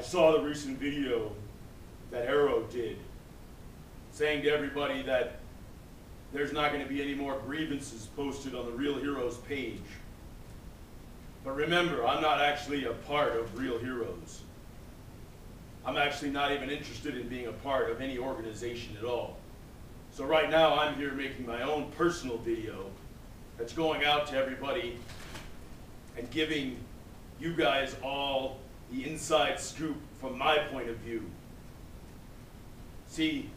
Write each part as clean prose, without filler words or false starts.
I saw the recent video that Arrow did saying to everybody that there's not going to be any more grievances posted on the Real Heroes page. But remember, I'm not actually a part of Real Heroes. I'm actually not even interested in being a part of any organization at all. So right now I'm here making my own personal video that's going out to everybody and giving you guys all the inside scoop from my point of view. See,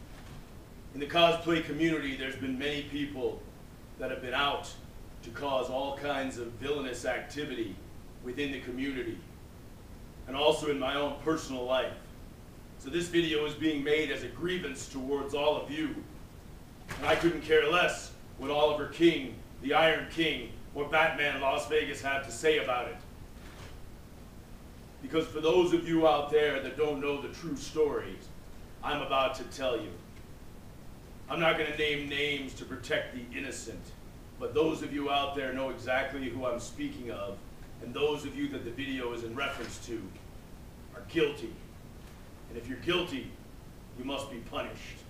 in the cosplay community, there's been many people that have been out to cause all kinds of villainous activity within the community, and also in my own personal life. So this video is being made as a grievance towards all of you. And I couldn't care less what Oliver King, the Iron King, or Batman Las Vegas have to say about it. Because for those of you out there that don't know the true story, I'm about to tell you. I'm not going to name names to protect the innocent, but those of you out there know exactly who I'm speaking of, and those of you that the video is in reference to are guilty. And if you're guilty, you must be punished.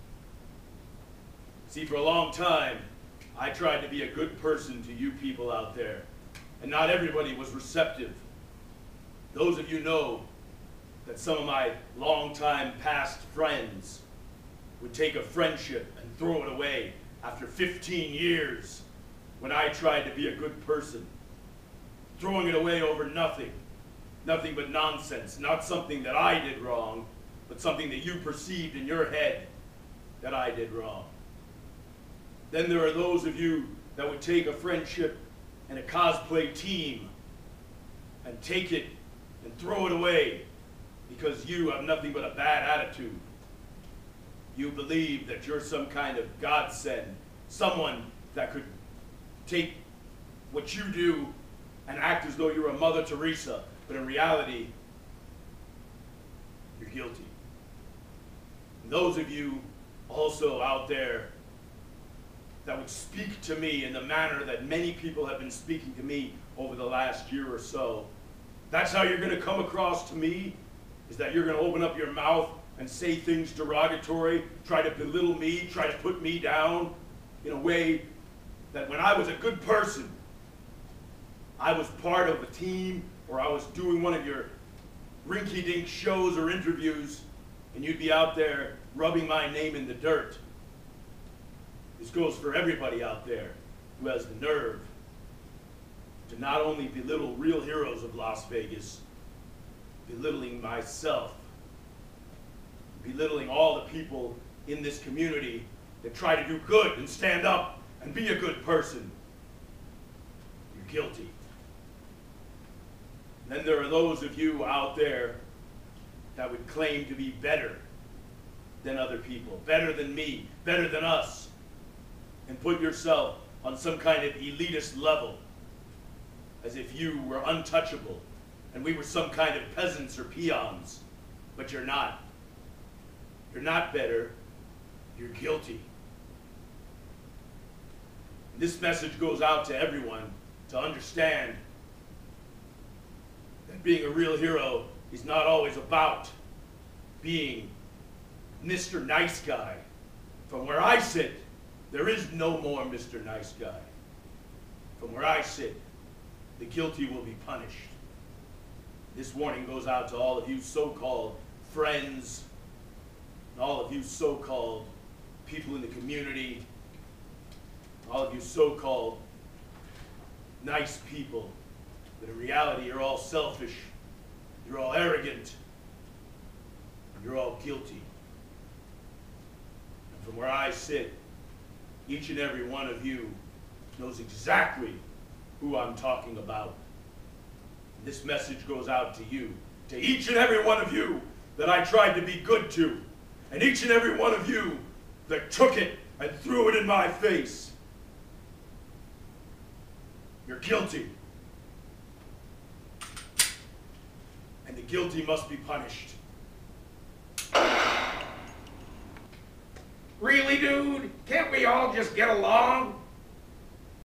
See, for a long time, I tried to be a good person to you people out there, and not everybody was receptive. Those of you know that some of my longtime past friends would take a friendship and throw it away after 15 years when I tried to be a good person. Throwing it away over nothing, nothing but nonsense, not something that I did wrong, but something that you perceived in your head that I did wrong. Then there are those of you that would take a friendship and a cosplay team and take it and throw it away because you have nothing but a bad attitude. You believe that you're some kind of godsend, someone that could take what you do and act as though you're a Mother Teresa, but in reality, you're guilty. And those of you also out there that would speak to me in the manner that many people have been speaking to me over the last year or so, that's how you're going to come across to me, is that you're going to open up your mouth and say things derogatory, try to belittle me, try to put me down in a way that when I was a good person, I was part of a team, or I was doing one of your rinky-dink shows or interviews, and you'd be out there rubbing my name in the dirt. This goes for everybody out there who has the nerve to not only belittle Real Heroes of Las Vegas, belittling myself, belittling all the people in this community that try to do good and stand up and be a good person. You're guilty. Then there are those of you out there that would claim to be better than other people, better than me, better than us, and put yourself on some kind of elitist level, as if you were untouchable and we were some kind of peasants or peons, but you're not. You're not better, you're guilty. This message goes out to everyone to understand that being a real hero is not always about being Mr. Nice Guy. From where I sit, there is no more Mr. Nice Guy. From where I sit, the guilty will be punished. This warning goes out to all of you so-called friends, and all of you so-called people in the community, all of you so-called nice people, but in reality you're all selfish, you're all arrogant, you're all guilty. And from where I sit, each and every one of you knows exactly who I'm talking about. And this message goes out to you, to each and every one of you that I tried to be good to, and each and every one of you that took it and threw it in my face. You're guilty. And the guilty must be punished. Really, dude? Can't we all just get along?